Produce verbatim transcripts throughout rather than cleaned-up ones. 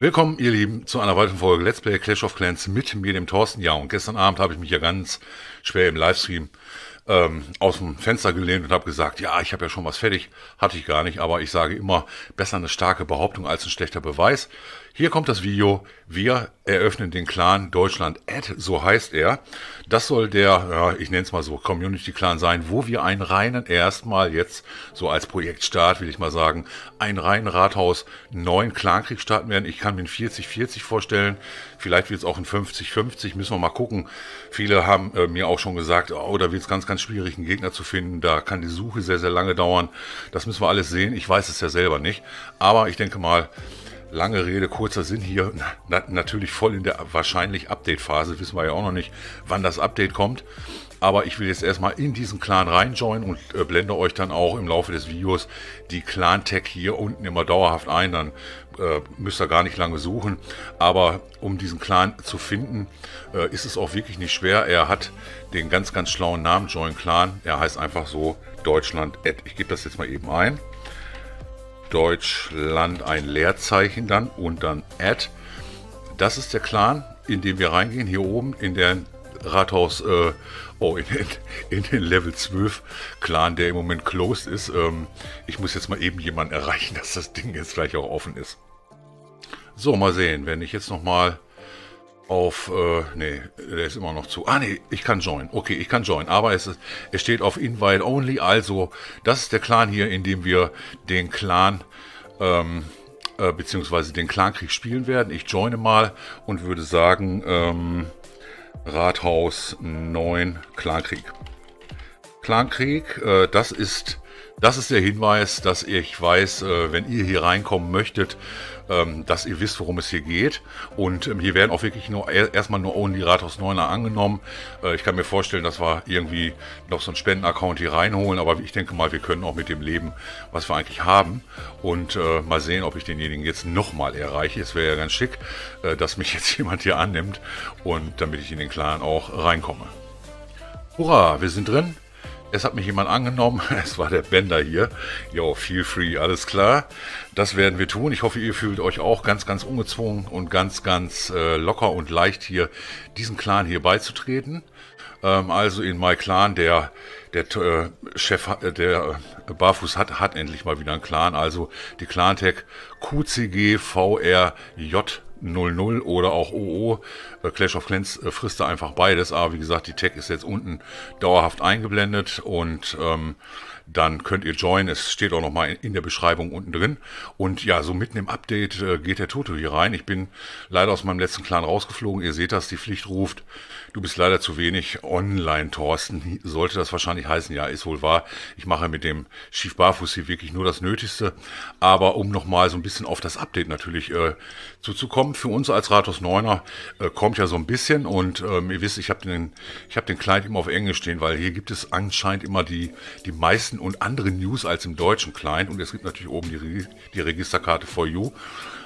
Willkommen, ihr Lieben, zu einer weiteren Folge Let's Play Clash of Clans mit mir, dem Thorsten. Ja, und gestern Abend habe ich mich ja ganz schwer im Livestream ähm, aus dem Fenster gelehnt und habe gesagt, ja, ich habe ja schon was fertig. Hatte ich gar nicht, aber ich sage immer, besser eine starke Behauptung als ein schlechter Beweis. Hier kommt das Video. Wir eröffnen den Clan Deutschland Ad, so heißt er. Das soll der, ja, ich nenne es mal so, Community-Clan sein, wo wir einen reinen, erstmal jetzt so als Projektstart, will ich mal sagen, einen reinen Rathaus, neuen Clankrieg starten werden. Ich kann mir einen vierzig vierzig vorstellen, vielleicht wird es auch ein fünfzig fünfzig, müssen wir mal gucken. Viele haben äh, mir auch schon gesagt, oh, da wird es ganz, ganz schwierig, einen Gegner zu finden, da kann die Suche sehr, sehr lange dauern. Das müssen wir alles sehen, ich weiß es ja selber nicht, aber ich denke mal, lange Rede, kurzer Sinn hier, na, natürlich voll in der wahrscheinlich Update-Phase, wissen wir ja auch noch nicht, wann das Update kommt. Aber ich will jetzt erstmal in diesen Clan reinjoinen und äh, blende euch dann auch im Laufe des Videos die Clan-Tag hier unten immer dauerhaft ein, dann äh, müsst ihr gar nicht lange suchen. Aber um diesen Clan zu finden, äh, ist es auch wirklich nicht schwer. Er hat den ganz, ganz schlauen Namen Join Clan, er heißt einfach so Deutschland Ad. Ich gebe das jetzt mal eben ein. Deutschland, ein Leerzeichen dann und dann Ad. Das ist der Clan, in dem wir reingehen, hier oben in den Rathaus, äh, oh, in den, in den Level zwölf Clan, der im Moment closed ist. Ähm, ich muss jetzt mal eben jemanden erreichen, dass das Ding jetzt gleich auch offen ist. So, mal sehen, wenn ich jetzt nochmal auf, äh, nee, der ist immer noch zu. Ah, nee, ich kann join. Okay, ich kann join. Aber es, ist, es steht auf Invite Only. Also, das ist der Clan hier, in dem wir den Clan, ähm, äh, beziehungsweise den Clankrieg spielen werden. Ich joine mal und würde sagen, ähm, Rathaus neun Clankrieg. Clankrieg, äh, das ist... Das ist der Hinweis, dass ich weiß, wenn ihr hier reinkommen möchtet, dass ihr wisst, worum es hier geht. Und hier werden auch wirklich nur erstmal nur Only Rathaus neuner angenommen. Ich kann mir vorstellen, dass wir irgendwie noch so einen Spendenaccount hier reinholen. Aber ich denke mal, wir können auch mit dem leben, was wir eigentlich haben. Und mal sehen, ob ich denjenigen jetzt nochmal erreiche. Es wäre ja ganz schick, dass mich jetzt jemand hier annimmt und damit ich in den Clan auch reinkomme. Hurra, wir sind drin. Es hat mich jemand angenommen, es war der Bender hier. Jo, feel free, alles klar. Das werden wir tun. Ich hoffe, ihr fühlt euch auch ganz, ganz ungezwungen und ganz, ganz äh, locker und leicht hier, diesem Clan hier beizutreten. Ähm, also in My Clan, der, der äh, Chef, äh, der äh, Barfuß hat, hat endlich mal wieder einen Clan. Also die Clan-Tag Q C G V R J null null oder auch O O. Clash of Clans frisst da einfach beides, aber wie gesagt, die Tag ist jetzt unten dauerhaft eingeblendet und ähm, dann könnt ihr joinen, es steht auch nochmal in der Beschreibung unten drin. Und ja, so mitten im Update äh, geht der Toto hier rein. Ich bin leider aus meinem letzten Clan rausgeflogen, ihr seht das, die Pflicht ruft, du bist leider zu wenig online, Thorsten, sollte das wahrscheinlich heißen, ja, ist wohl wahr. Ich mache mit dem Schief Barfuß hier wirklich nur das Nötigste, aber um nochmal so ein bisschen auf das Update natürlich äh, zuzukommen, für uns als Rathaus neuner äh, kommt ja so ein bisschen und ähm, ihr wisst, ich habe den, ich hab den Client immer auf Englisch stehen, weil hier gibt es anscheinend immer die, die meisten und andere News als im deutschen Client und es gibt natürlich oben die, Re die Registerkarte for you.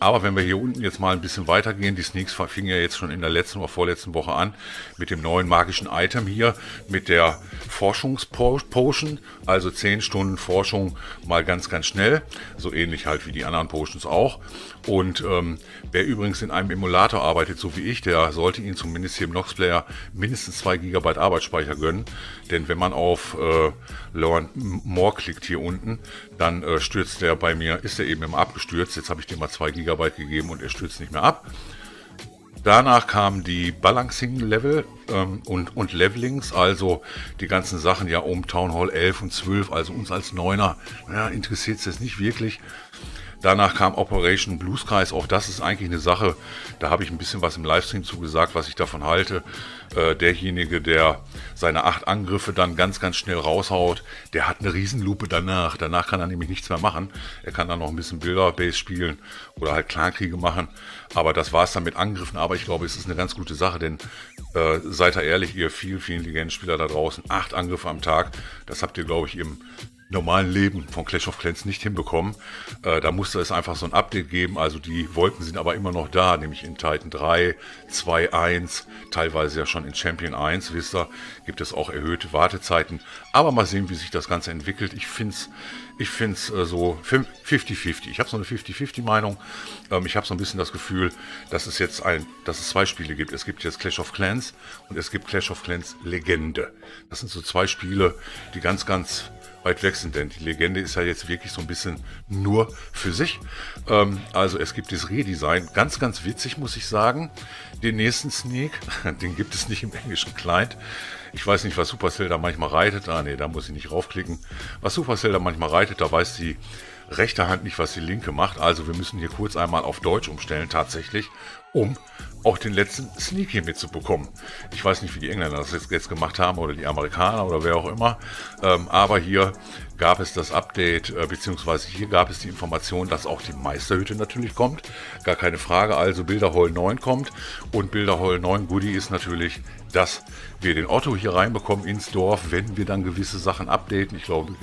Aber wenn wir hier unten jetzt mal ein bisschen weitergehen, die Sneaks fingen ja jetzt schon in der letzten oder vorletzten Woche an mit dem neuen magischen Item hier, mit der Forschungspotion, also zehn Stunden Forschung mal ganz, ganz schnell, so ähnlich halt wie die anderen Potions auch. Und ähm, wer übrigens in einem Emulator arbeitet, so wie ich, der sollte ihn zumindest hier im Noxplayer mindestens zwei Gigabyte Arbeitsspeicher gönnen, denn wenn man auf äh, Learn More klickt hier unten, dann äh, stürzt der bei mir, ist er eben immer abgestürzt, jetzt habe ich dir mal zwei Gigabyte gegeben und er stürzt nicht mehr ab. Danach kamen die Balancing-Level ähm, und, und Levelings, also die ganzen Sachen ja um Town Hall elf und zwölf, also uns als Neuner ja, interessiert es jetzt nicht wirklich. Danach kam Operation Blue Skies, auch das ist eigentlich eine Sache, da habe ich ein bisschen was im Livestream zu gesagt, was ich davon halte. Äh, derjenige, der seine acht Angriffe dann ganz, ganz schnell raushaut, der hat eine Riesenlupe danach. Danach kann er nämlich nichts mehr machen. Er kann dann noch ein bisschen Bilderbase spielen oder halt Clankriege machen. Aber das war es dann mit Angriffen. Aber ich glaube, es ist eine ganz gute Sache, denn äh, seid ihr ehrlich, ihr vielen, vielen Legendenspieler da draußen, acht Angriffe am Tag, das habt ihr, glaube ich, im normalen Leben von Clash of Clans nicht hinbekommen. Äh, da musste es einfach so ein Update geben. Also die Wolken sind aber immer noch da, nämlich in Titan drei, zwei, eins, teilweise ja schon in Champion eins, wisst ihr, gibt es auch erhöhte Wartezeiten. Aber mal sehen, wie sich das Ganze entwickelt. Ich finde es ich find's, äh, so fünfzig fünfzig. Ich habe so eine fünfzig fünfzig-Meinung. Ähm, ich habe so ein bisschen das Gefühl, dass es jetzt ein, dass es zwei Spiele gibt. Es gibt jetzt Clash of Clans und es gibt Clash of Clans Legende. Das sind so zwei Spiele, die ganz, ganz weit weg sind, denn die Legende ist ja jetzt wirklich so ein bisschen nur für sich. Ähm, also es gibt das Redesign, ganz, ganz witzig, muss ich sagen. Den nächsten Sneak, den gibt es nicht im englischen Client. Ich weiß nicht, was Supercell da manchmal reitet. Ah, nee, da muss ich nicht raufklicken. Was Supercell da manchmal reitet, da weiß die rechte Hand nicht, was die linke macht. Also wir müssen hier kurz einmal auf Deutsch umstellen, tatsächlich, um auch den letzten Sneak hier mitzubekommen. Ich weiß nicht, wie die Engländer das jetzt, jetzt gemacht haben oder die Amerikaner oder wer auch immer. Ähm, aber hier gab es das Update, äh, beziehungsweise hier gab es die Information, dass auch die Meisterhütte natürlich kommt. Gar keine Frage, also Bilderhall neun kommt. Und Bilderhall neun Goodie ist natürlich, dass wir den Otto hier reinbekommen ins Dorf, wenn wir dann gewisse Sachen updaten. Ich glaube,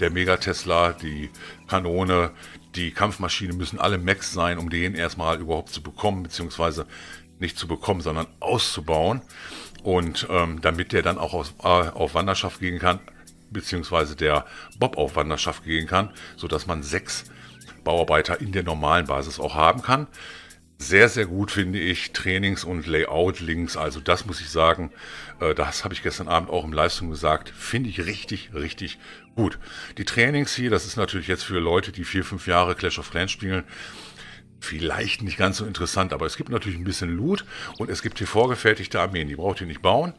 der Mega-Tesla, die Kanone, die Kampfmaschine müssen alle Max sein, um den erstmal überhaupt zu bekommen, beziehungsweise nicht zu bekommen, sondern auszubauen. Und ähm, damit der dann auch aus, äh, auf Wanderschaft gehen kann, beziehungsweise der Bob auf Wanderschaft gehen kann, sodass man sechs Bauarbeiter in der normalen Basis auch haben kann. Sehr, sehr gut finde ich Trainings- und Layout-Links, also das muss ich sagen, äh, das habe ich gestern Abend auch im Livestream gesagt, finde ich richtig, richtig gut. Die Trainings hier, das ist natürlich jetzt für Leute, die vier, fünf Jahre Clash of Clans spielen, vielleicht nicht ganz so interessant, aber es gibt natürlich ein bisschen Loot und es gibt hier vorgefertigte Armeen, die braucht ihr nicht bauen.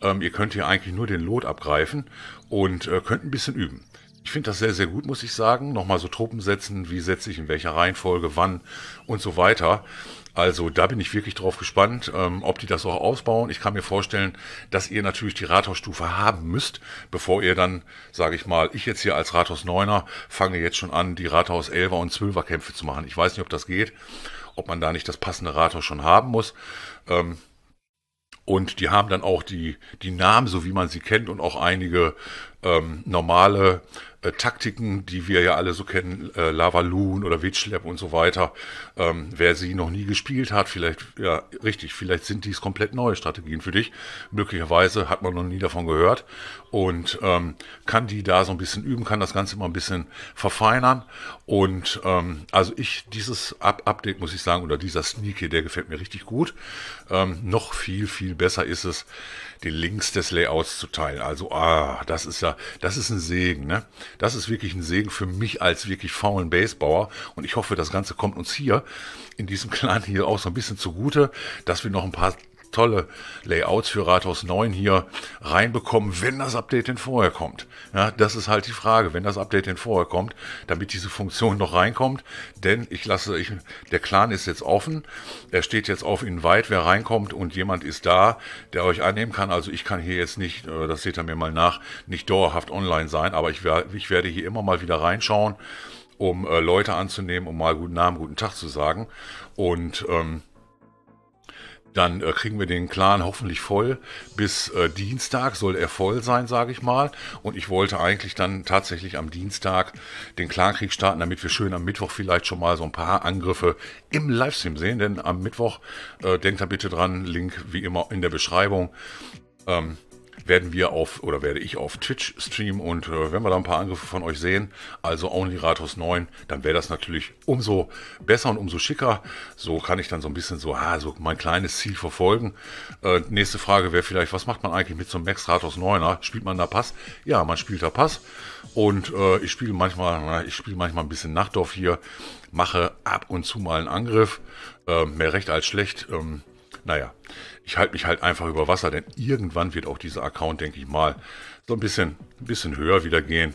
Ähm, ihr könnt hier eigentlich nur den Lot abgreifen und äh, könnt ein bisschen üben. Ich finde das sehr, sehr gut, muss ich sagen. Nochmal so Truppen setzen, wie setze ich, in welcher Reihenfolge, wann und so weiter. Also da bin ich wirklich drauf gespannt, ähm, ob die das auch ausbauen. Ich kann mir vorstellen, dass ihr natürlich die Rathausstufe haben müsst, bevor ihr dann, sage ich mal, ich jetzt hier als Rathaus neuner fange jetzt schon an, die Rathaus elfer und zwölfer Kämpfe zu machen. Ich weiß nicht, ob das geht, ob man da nicht das passende Rathaus schon haben muss. Ähm, und die haben dann auch die, die Namen, so wie man sie kennt, und auch einige ähm, normale Äh, Taktiken, die wir ja alle so kennen, äh, Lava Loon oder Witchlap und so weiter. Ähm, wer sie noch nie gespielt hat, vielleicht, ja, richtig, vielleicht sind dies komplett neue Strategien für dich. Möglicherweise hat man noch nie davon gehört und ähm, kann die da so ein bisschen üben, kann das Ganze mal ein bisschen verfeinern. Und ähm, also ich, dieses Up Update, muss ich sagen, oder dieser Sneak hier, der gefällt mir richtig gut. Ähm, noch viel, viel besser ist es, die Links des Layouts zu teilen. Also, ah, das ist ja, das ist ein Segen, ne? Das ist wirklich ein Segen für mich als wirklich faulen Basebauer. Und ich hoffe, das Ganze kommt uns hier in diesem Clan hier auch so ein bisschen zugute, dass wir noch ein paar tolle Layouts für Rathaus neun hier reinbekommen, wenn das Update denn vorher kommt. Ja, das ist halt die Frage, wenn das Update denn vorher kommt, damit diese Funktion noch reinkommt. Denn ich lasse, ich, der Clan ist jetzt offen, er steht jetzt auf Invite, wer reinkommt, und jemand ist da, der euch annehmen kann. Also ich kann hier jetzt nicht, das seht ihr mir mal nach, nicht dauerhaft online sein, aber ich, ich werde hier immer mal wieder reinschauen, um äh, Leute anzunehmen, um mal guten Namen, guten Tag zu sagen. Und ähm, dann äh, kriegen wir den Clan hoffentlich voll. Bis äh, Dienstag soll er voll sein, sage ich mal. Und ich wollte eigentlich dann tatsächlich am Dienstag den Clankrieg starten, damit wir schön am Mittwoch vielleicht schon mal so ein paar Angriffe im Livestream sehen. Denn am Mittwoch, äh, denkt da bitte dran, Link wie immer in der Beschreibung, ähm, werden wir auf, oder werde ich auf Twitch streamen. Und äh, wenn wir da ein paar Angriffe von euch sehen, also only Rathaus neun, dann wäre das natürlich umso besser und umso schicker. So kann ich dann so ein bisschen so, ah, so mein kleines Ziel verfolgen. Äh, nächste Frage wäre vielleicht, was macht man eigentlich mit so einem Max Rathaus neuner? Spielt man da Pass? Ja, man spielt da Pass. Und äh, ich spiele manchmal, na, ich spiele manchmal ein bisschen Nachtdorf hier, mache ab und zu mal einen Angriff. Äh, mehr recht als schlecht. Ähm, naja. Ich halte mich halt einfach über Wasser, denn irgendwann wird auch dieser Account, denke ich mal, so ein bisschen, ein bisschen höher wieder gehen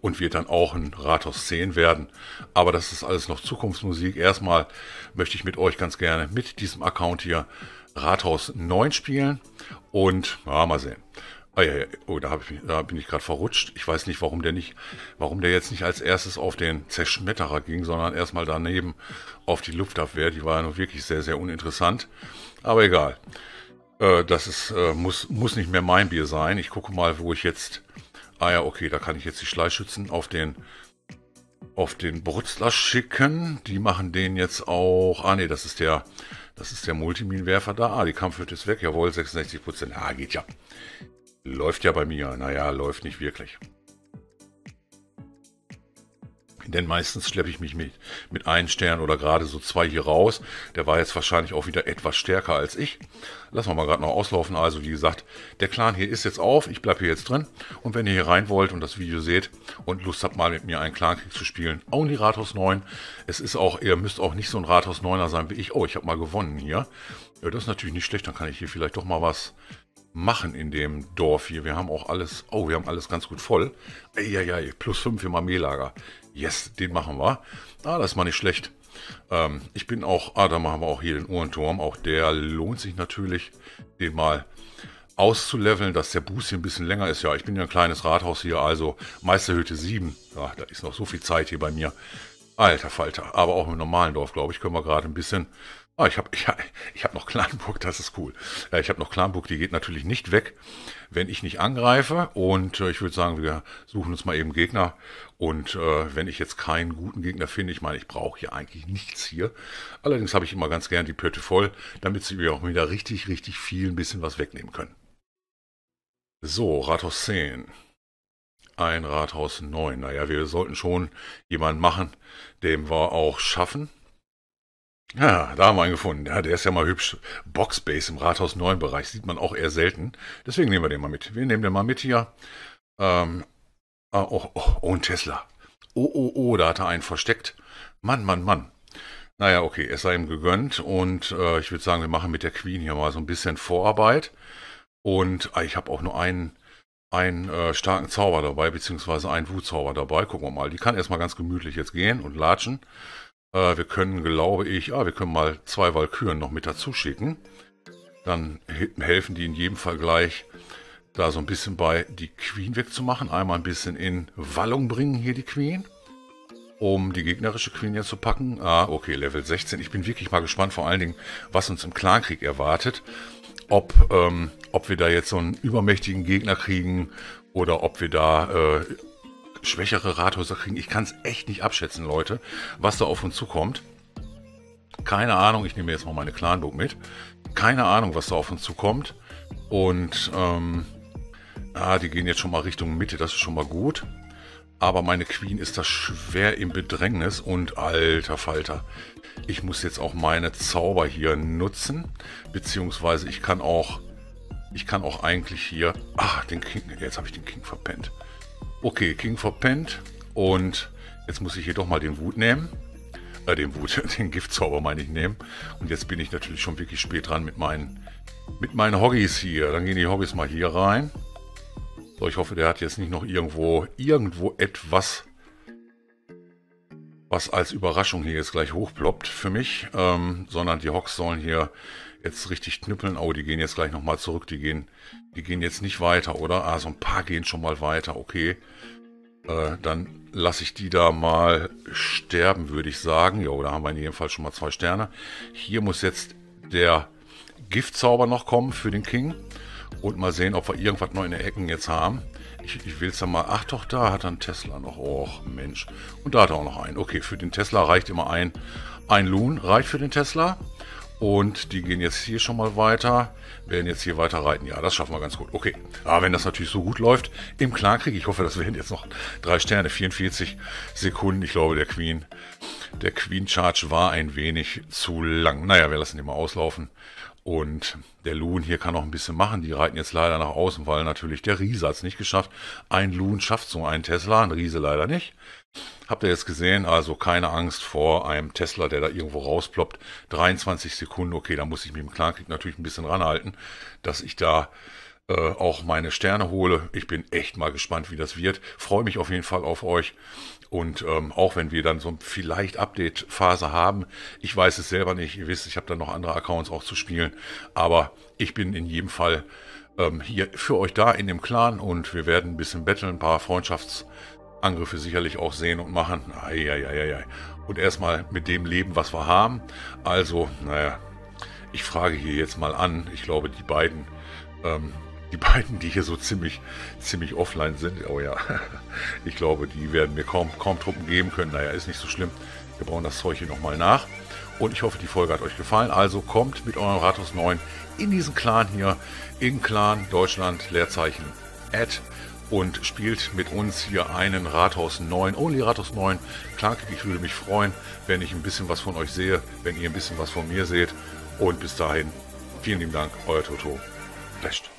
und wird dann auch ein Rathaus zehn werden. Aber das ist alles noch Zukunftsmusik. Erstmal möchte ich mit euch ganz gerne mit diesem Account hier Rathaus neun spielen und ja, mal sehen. Ah, ja, ja. Oh, da, hab ich, da bin ich gerade verrutscht. Ich weiß nicht, warum der nicht, warum der jetzt nicht als erstes auf den Zerschmetterer ging, sondern erstmal daneben auf die Luftabwehr. Die war ja noch wirklich sehr, sehr uninteressant. Aber egal. Äh, das ist, äh, muss, muss nicht mehr mein Bier sein. Ich gucke mal, wo ich jetzt Ah ja, okay, da kann ich jetzt die Schleichschützen auf den auf den Brutzler schicken. Die machen den jetzt auch... Ah ne, das ist der das ist der Multiminenwerfer da. Ah, die Kampfhütte ist weg. Jawohl, sechsundsechzig Prozent. Ah, geht ja. Läuft ja bei mir. Naja, läuft nicht wirklich. Denn meistens schleppe ich mich mit, mit einem Stern oder gerade so zwei hier raus. Der war jetzt wahrscheinlich auch wieder etwas stärker als ich. Lassen wir mal gerade noch auslaufen. Also wie gesagt, der Clan hier ist jetzt auf. Ich bleibe hier jetzt drin. Und wenn ihr hier rein wollt und das Video seht und Lust habt, mal mit mir einen Clankrieg zu spielen, only Rathaus neun. Es ist auch, ihr müsst auch nicht so ein Rathaus neuner sein wie ich. Oh, ich habe mal gewonnen hier. Ja, das ist natürlich nicht schlecht. Dann kann ich hier vielleicht doch mal was machen in dem Dorf hier. Wir haben auch alles, oh, wir haben alles ganz gut voll. Eieiei, plus fünf im Armeelager. Yes, den machen wir. Ah, das ist mal nicht schlecht. Ähm, ich bin auch, ah, da machen wir auch hier den Uhrenturm. Auch der lohnt sich natürlich, den mal auszuleveln, dass der Boost hier ein bisschen länger ist. Ja, ich bin ja ein kleines Rathaus hier, also Meisterhütte sieben. Ja, da ist noch so viel Zeit hier bei mir. Alter Falter, aber auch im normalen Dorf, glaube ich, können wir gerade ein bisschen... Ah, ich habe ich, ich hab noch Clanburg, das ist cool. Ja, ich habe noch Clanburg, die geht natürlich nicht weg, wenn ich nicht angreife. Und äh, ich würde sagen, wir suchen uns mal eben Gegner. Und äh, wenn ich jetzt keinen guten Gegner finde, ich meine, ich brauche hier eigentlich nichts hier. Allerdings habe ich immer ganz gern die Pötte voll, damit sie mir auch wieder richtig, richtig viel ein bisschen was wegnehmen können. So, Rathaus zehn. Ein Rathaus neun. Naja, wir sollten schon jemanden machen, den wir auch schaffen. Ja, da haben wir einen gefunden. Ja, der ist ja mal hübsch. Boxbase im Rathaus neun-Bereich sieht man auch eher selten. Deswegen nehmen wir den mal mit. Wir nehmen den mal mit hier. Ähm, oh, oh, oh, ein Tesla. Oh, oh, oh, da hat er einen versteckt. Mann, Mann, Mann. Naja, okay, es sei ihm gegönnt. Und äh, ich würde sagen, wir machen mit der Queen hier mal so ein bisschen Vorarbeit. Und äh, ich habe auch nur einen, einen äh, starken Zauber dabei, beziehungsweise einen Wutzauber dabei. Gucken wir mal. Die kann erstmal ganz gemütlich jetzt gehen und latschen. Wir können, glaube ich, ah, wir können mal zwei Walküren noch mit dazu schicken. Dann helfen die in jedem Fall gleich, da so ein bisschen bei die Queen wegzumachen. Einmal ein bisschen in Wallung bringen hier die Queen, um die gegnerische Queen jetzt zu packen. Ah, okay, Level sechzehn. Ich bin wirklich mal gespannt, vor allen Dingen, was uns im Clankrieg erwartet. Ob, ähm, ob wir da jetzt so einen übermächtigen Gegner kriegen oder ob wir da... Äh, schwächere Rathäuser kriegen. Ich kann es echt nicht abschätzen, Leute, was da auf uns zukommt. Keine Ahnung, ich nehme jetzt mal meine Clanburg mit. Keine Ahnung, was da auf uns zukommt. Und, ähm, ah, die gehen jetzt schon mal Richtung Mitte, das ist schon mal gut. Aber meine Queen ist da schwer im Bedrängnis und alter Falter. Ich muss jetzt auch meine Zauber hier nutzen, beziehungsweise ich kann auch, ich kann auch eigentlich hier, ah, den King, jetzt habe ich den King verpennt. Okay, King verpennt und jetzt muss ich hier doch mal den Wut nehmen, äh, den Wut, den Giftzauber meine ich nehmen und jetzt bin ich natürlich schon wirklich spät dran mit meinen, mit meinen Hoggys hier. Dann gehen die Hoggys mal hier rein. So, ich hoffe, der hat jetzt nicht noch irgendwo, irgendwo etwas, was als Überraschung hier jetzt gleich hochploppt für mich, ähm, sondern die Hogs sollen hier jetzt richtig knüppeln. Oh, die gehen jetzt gleich nochmal zurück. Die gehen, die gehen jetzt nicht weiter, oder? Ah, so ein paar gehen schon mal weiter. Okay, äh, dann lasse ich die da mal sterben, würde ich sagen. Ja, da haben wir in jedem Fall schon mal zwei Sterne. Hier muss jetzt der Giftzauber noch kommen für den King. Und mal sehen, ob wir irgendwas noch in den Ecken jetzt haben. Ich, ich will es dann mal... Ach doch, da hat er einen Tesla noch. Och, Mensch. Und da hat er auch noch einen. Okay, für den Tesla reicht immer ein. Ein Loon reicht für den Tesla. Und die gehen jetzt hier schon mal weiter, werden jetzt hier weiter reiten. Ja, das schaffen wir ganz gut. Okay, aber wenn das natürlich so gut läuft im Clankrieg, ich hoffe, das werden jetzt noch drei Sterne, vierundvierzig Sekunden. Ich glaube, der Queen, der Queen Charge war ein wenig zu lang. Naja, wir lassen den mal auslaufen. Und der Loon hier kann noch ein bisschen machen. Die reiten jetzt leider nach außen, weil natürlich der Riese hat es nicht geschafft. Ein Loon schafft so einen Tesla, ein Riese leider nicht. Habt ihr jetzt gesehen? Also keine Angst vor einem Tesla, der da irgendwo rausploppt. dreiundzwanzig Sekunden, okay, da muss ich mich im Clankrieg natürlich ein bisschen ranhalten, dass ich da äh, auch meine Sterne hole. Ich bin echt mal gespannt, wie das wird. Freue mich auf jeden Fall auf euch. Und ähm, auch wenn wir dann so vielleicht Update-Phase haben, ich weiß es selber nicht, ihr wisst, ich habe dann noch andere Accounts auch zu spielen, aber ich bin in jedem Fall ähm, hier für euch da in dem Clan und wir werden ein bisschen betteln, ein paar Freundschaftsangriffe sicherlich auch sehen und machen. Eieieiei. Und erstmal mit dem Leben, was wir haben. Also, naja, ich frage hier jetzt mal an, ich glaube, die beiden... Ähm, Die beiden, die hier so ziemlich, ziemlich offline sind. Oh ja, ich glaube, die werden mir kaum, kaum Truppen geben können. Naja, ist nicht so schlimm. Wir bauen das Zeug hier nochmal nach. Und ich hoffe, die Folge hat euch gefallen. Also kommt mit eurem Rathaus neun in diesen Clan hier. In Clan Deutschland, Leerzeichen, Ad. Und spielt mit uns hier einen Rathaus neun, Only Rathaus neun. Klar, ich würde mich freuen, wenn ich ein bisschen was von euch sehe, wenn ihr ein bisschen was von mir seht. Und bis dahin, vielen lieben Dank, euer Toto. Recht.